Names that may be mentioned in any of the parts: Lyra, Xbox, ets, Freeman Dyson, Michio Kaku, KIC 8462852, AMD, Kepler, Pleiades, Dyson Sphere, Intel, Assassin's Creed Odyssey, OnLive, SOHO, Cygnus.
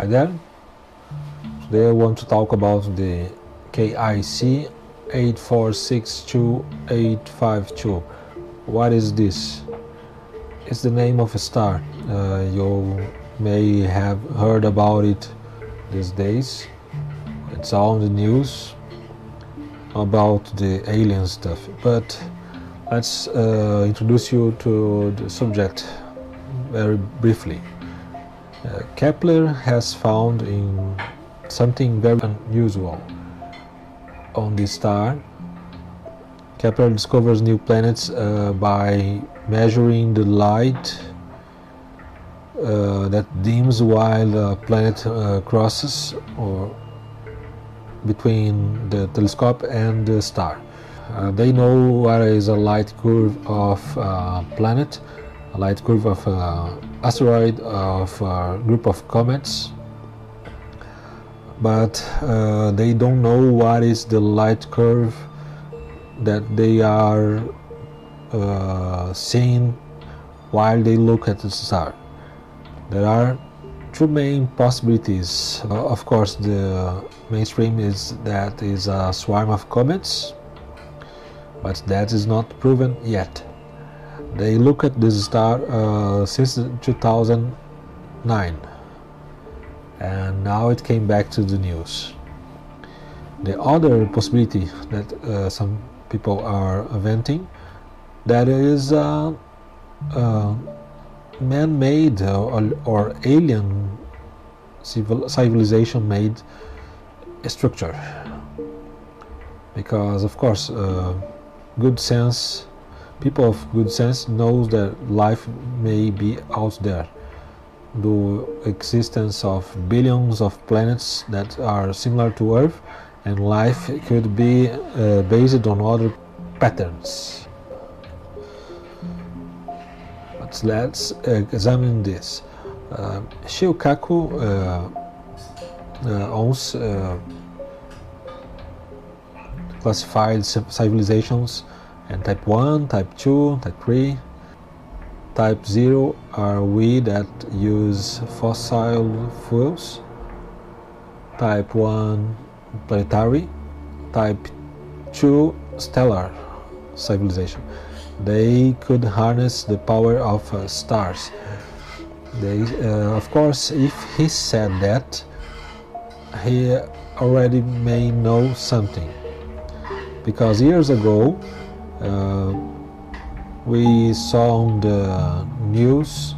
Hi there, today I want to talk about the KIC 8462852. What is this? It's the name of a star. You may have heard about it these days. It's on the news about the alien stuff, but let's introduce you to the subject very briefly. Kepler has found in something very unusual on this star. Kepler discovers new planets by measuring the light that dims while the planet crosses or between the telescope and the star. They know what is a light curve of a planet, a light curve of an asteroid, of a group of comets, but they don't know what is the light curve that they are seeing while they look at the star. There are two main possibilities. Of course, the mainstream is that is a swarm of comets, but that is not proven yet. They look at this star since 2009, and now it came back to the news. The other possibility that some people are inventing, that is man-made or alien civilization-made structure, because of course good sense, people of good sense knows that life may be out there. The existence of billions of planets that are similar to Earth, and life could be based on other patterns. But let's examine this. Michio Kaku owns classified civilizations, and type 1, type 2, type 3, type 0 are we that use fossil fuels, type 1 planetary, type 2 stellar civilization. They could harness the power of stars. They, of course, if he said that, he already may know something, because years ago we saw on the news,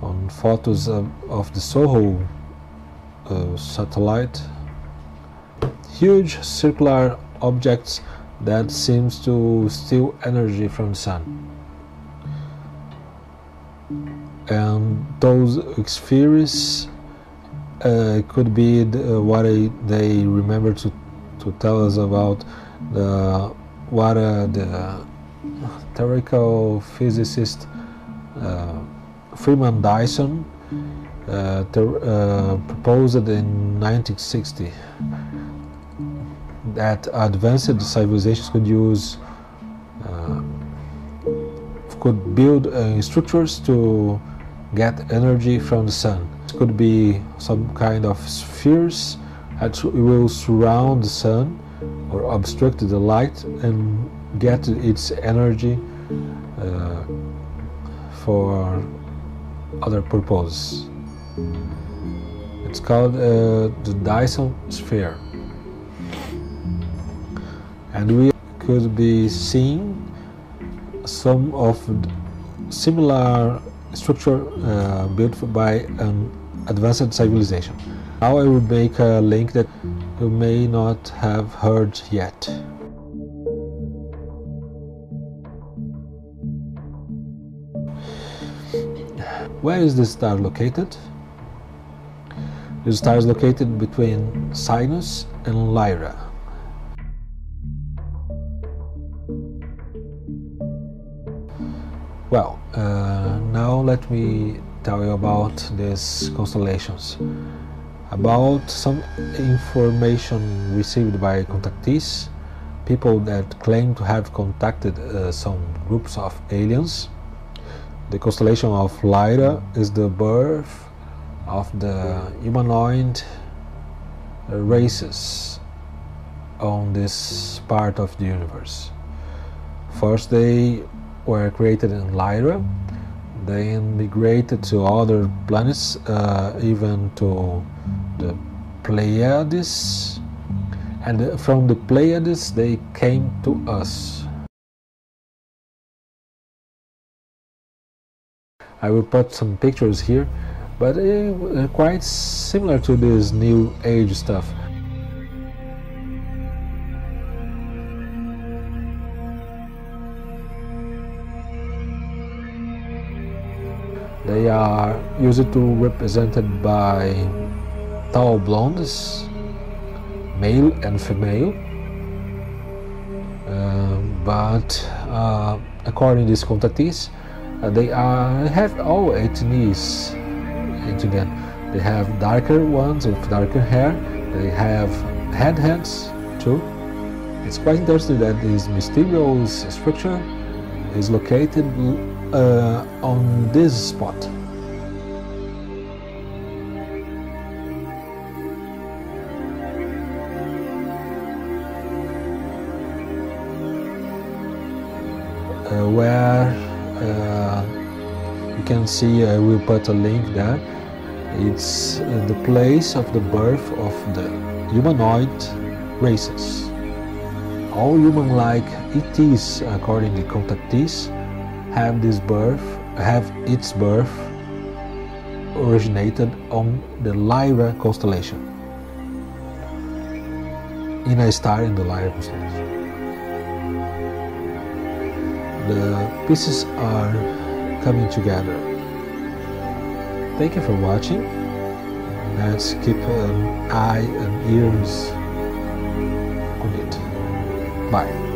on photos of the SOHO satellite, huge circular objects that seems to steal energy from the sun. And those spheres could be what they remember to tell us about the theoretical physicist Freeman Dyson proposed in 1960. That advanced civilizations could use, could build structures to get energy from the sun. It could be some kind of spheres that will surround the sun or obstruct the light and get its energy for other purposes. It's called the Dyson Sphere. And we could be seeing some of similar structure built by an advanced civilization. Now I will make a link that you may not have heard yet. Where is this star located? This star is located between Cygnus and Lyra. Well, now let me tell you about these constellations, about some information received by contactees, people that claim to have contacted some groups of aliens. The constellation of Lyra is the birth of the humanoid races on this part of the universe. First they were created in Lyra, they migrated to other planets, even to the Pleiades, and from the Pleiades they came to us. I will put some pictures here, but quite similar to this New Age stuff. They are usually represented by tall blondes, male and female, but according to these contactees, they have all ethnies into them. They have darker ones with darker hair, they have redheads too. It's quite interesting that this mysterious structure is located on this spot. Where you can see, I will put a link there. It's the place of the birth of the humanoid races. All human-like ETs, according to contactees, have its birth originated on the Lyra constellation, in a star in the Lyra constellation. The pieces are coming together. Thank you for watching. Let's keep an eye and ears on it. Bye.